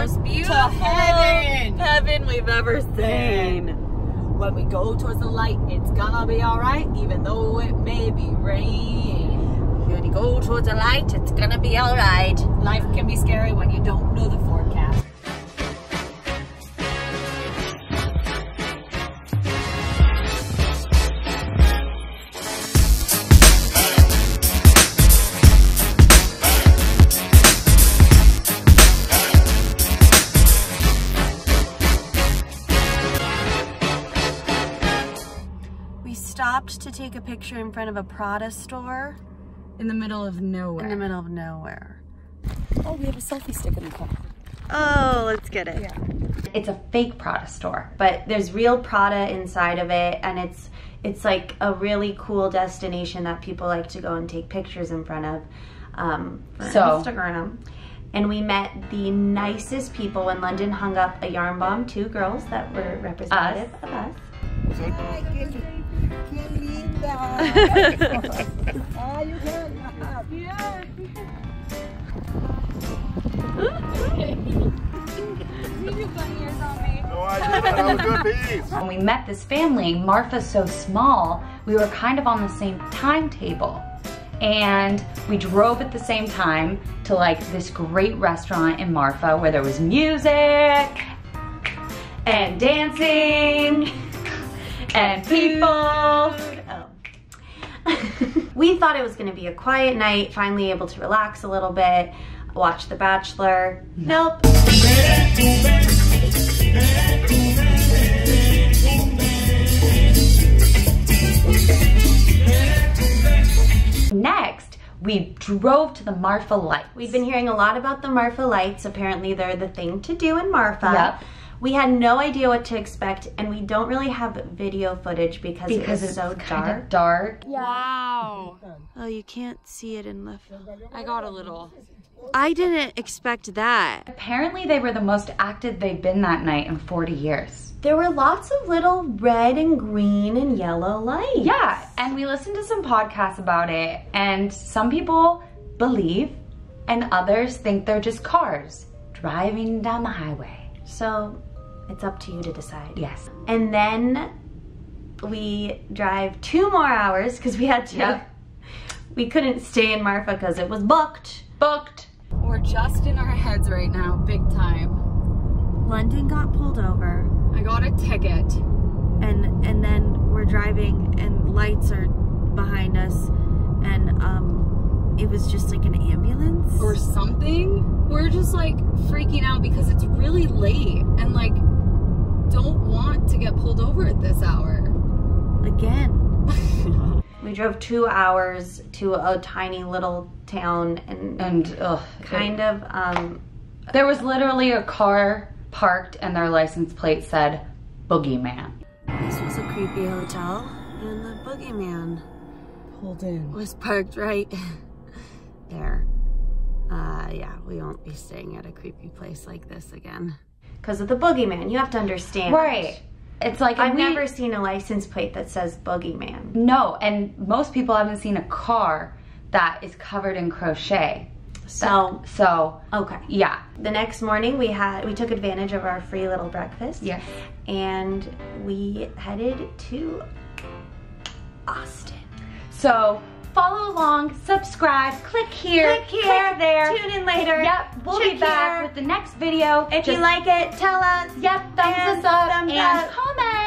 most beautiful heaven we've ever seen. When we go towards the light, it's gonna be all right, even though it may be rain. When you go towards the light, it's gonna be all right. Life can be scary when you don't know the forecast. To take a picture in front of a Prada store in the middle of nowhere. Oh, we have a selfie stick in the car. Oh, let's get it. Yeah. It's a fake Prada store, but there's real Prada inside of it, and it's like a really cool destination that people like to go and take pictures in front of. So Instagram. And we met the nicest people when London hung up a yarn bomb. Two girls that were representative of us. Hi, que linda! Ah, you can laugh! Yeah! You do funny ears on me. No, I did. That was a good piece. When we met this family, Marfa's so small, we were kind of on the same timetable. And we drove at the same time to like this great restaurant in Marfa where there was music and dancing and people. Oh. We thought it was gonna be a quiet night, finally able to relax a little bit, watch The Bachelor. Nope. Next, we drove to the Marfa Lights. We've been hearing a lot about the Marfa Lights. Apparently they're the thing to do in Marfa. Yep. We had no idea what to expect, and we don't really have video footage because it's so dark. Yeah. Wow. Oh, you can't see it in left. I got a little. I didn't expect that. Apparently they were the most active they've been that night in 40 years. There were lots of little red and green and yellow lights. Yeah, and we listened to some podcasts about it, and some people believe, and others think they're just cars driving down the highway. So it's up to you to decide. Yes. And then we drive 2 more hours because we had to. Yep. We couldn't stay in Marfa because it was booked. We're just in our heads right now, big time. London got pulled over. I got a ticket. And then we're driving and lights are behind us, and it was just like an ambulance or something. We're just like freaking out because it's really late and like don't want to get pulled over at this hour again. We drove 2 hours to a tiny little town, and there was literally a car parked and their license plate said Boogeyman. This was a creepy hotel, and the Boogeyman pulled in was parked right there. Yeah, we won't be staying at a creepy place like this again. Because of the Boogeyman, you have to understand. Right. It's like I've never seen a license plate that says Boogeyman. No, and most people haven't seen a car that is covered in crochet. So okay. Yeah. The next morning we took advantage of our free little breakfast. Yes. And we headed to Austin. So follow along, subscribe, click here, there. Tune in later. Yep, we'll be back with the next video. If you like it, tell us. Yep, thumbs us up and comment.